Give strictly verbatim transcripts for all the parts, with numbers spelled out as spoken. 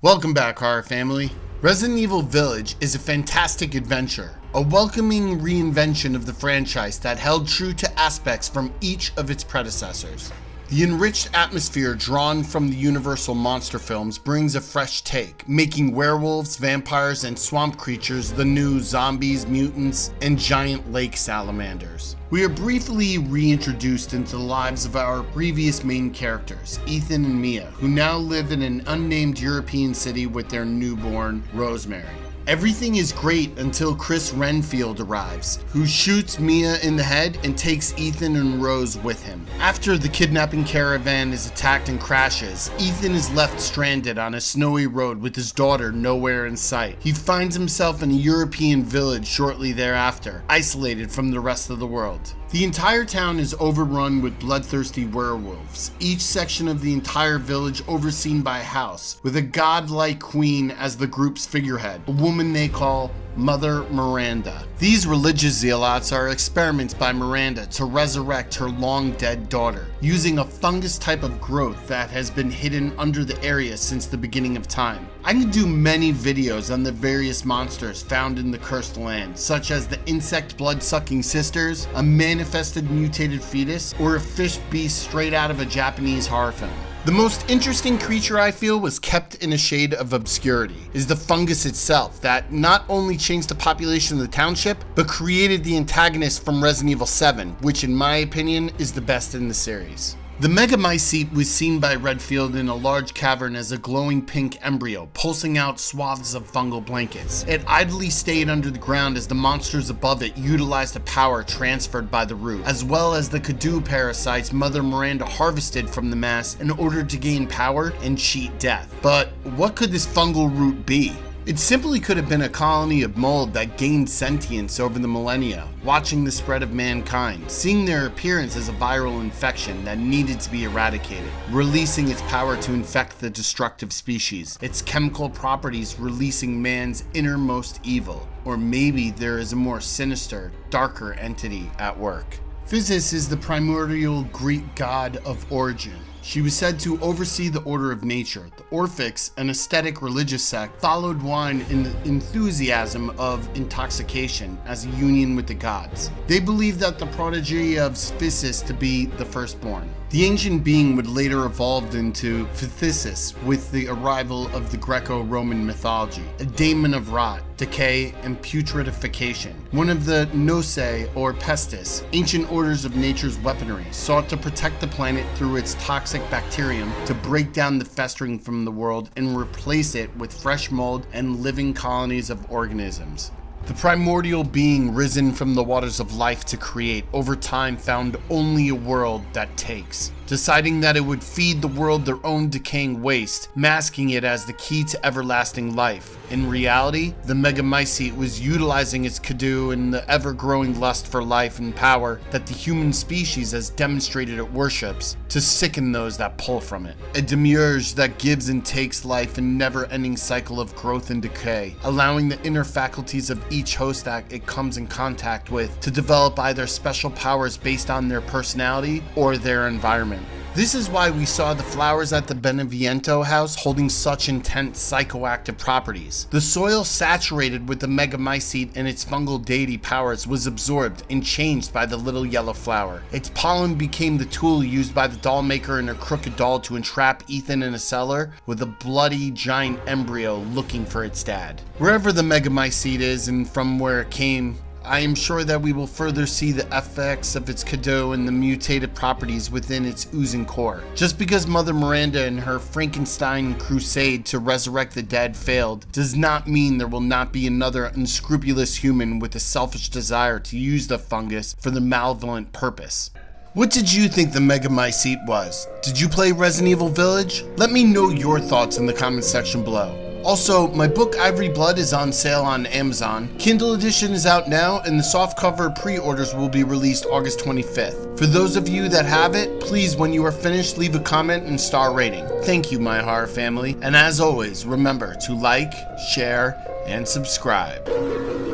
Welcome back, horror family. Resident Evil Village is a fantastic adventure, a welcoming reinvention of the franchise that held true to aspects from each of its predecessors. The enriched atmosphere drawn from the Universal monster films brings a fresh take, making werewolves, vampires, and swamp creatures the new zombies, mutants, and giant lake salamanders. We are briefly reintroduced into the lives of our previous main characters, Ethan and Mia, who now live in an unnamed European city with their newborn, Rosemary. Everything is great until Chris Renfield arrives, who shoots Mia in the head and takes Ethan and Rose with him. After the kidnapping caravan is attacked and crashes, Ethan is left stranded on a snowy road with his daughter nowhere in sight. He finds himself in a European village shortly thereafter, isolated from the rest of the world. The entire town is overrun with bloodthirsty werewolves, each section of the entire village overseen by a house, with a godlike queen as the group's figurehead, a woman they call Mother Miranda. These religious zealots are experiments by Miranda to resurrect her long-dead daughter, using a fungus type of growth that has been hidden under the area since the beginning of time. I could do many videos on the various monsters found in the Cursed Land, such as the insect blood-sucking sisters, a manifested mutated fetus, or a fish beast straight out of a Japanese horror film. The most interesting creature I feel was kept in a shade of obscurity is the fungus itself that not only changed the population of the township, but created the antagonist from Resident Evil seven, which in my opinion is the best in the series. The Megamycete was seen by Redfield in a large cavern as a glowing pink embryo, pulsing out swaths of fungal blankets. It idly stayed under the ground as the monsters above it utilized the power transferred by the root, as well as the Cadu parasites Mother Miranda harvested from the mass in order to gain power and cheat death. But what could this fungal root be? It simply could have been a colony of mold that gained sentience over the millennia, watching the spread of mankind, seeing their appearance as a viral infection that needed to be eradicated, releasing its power to infect the destructive species, its chemical properties releasing man's innermost evil. Or maybe there is a more sinister, darker entity at work. Physis is the primordial Greek god of origin. She was said to oversee the order of nature. The Orphics, an ascetic religious sect, followed wine in the enthusiasm of intoxication as a union with the gods. They believed that the prodigy of Physis to be the firstborn. The ancient being would later evolve into Phthisis with the arrival of the Greco-Roman mythology, a daemon of rot, decay, and putrefaction. One of the nosae, or pestis, ancient orders of nature's weaponry, sought to protect the planet through its toxic bacterium to break down the festering from the world and replace it with fresh mold and living colonies of organisms. The primordial being risen from the waters of life to create, over time found only a world that takes, deciding that it would feed the world their own decaying waste, masking it as the key to everlasting life. In reality, the Megamycete was utilizing its Cadu and the ever-growing lust for life and power that the human species has demonstrated it worships, to sicken those that pull from it. A demiurge that gives and takes life in never-ending cycle of growth and decay, allowing the inner faculties of each host that it comes in contact with to develop either special powers based on their personality or their environment. This is why we saw the flowers at the Beneviento House holding such intense psychoactive properties. The soil saturated with the Megamycete and its fungal deity powers was absorbed and changed by the little yellow flower. Its pollen became the tool used by the Dollmaker and her crooked doll to entrap Ethan in a cellar with a bloody giant embryo looking for its dad. Wherever the Megamycete is and from where it came, I am sure that we will further see the effects of its Cadu and the mutated properties within its oozing core. Just because Mother Miranda and her Frankenstein crusade to resurrect the dead failed, does not mean there will not be another unscrupulous human with a selfish desire to use the fungus for the malevolent purpose. What did you think the Megamycete was? Did you play Resident Evil Village? Let me know your thoughts in the comment section below. Also, my book Ivory Blood is on sale on Amazon. Kindle edition is out now, and the softcover pre-orders will be released August twenty-fifth. For those of you that have it, please, when you are finished, leave a comment and star rating. Thank you, my horror family. And as always, remember to like, share, and subscribe.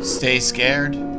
Stay scared.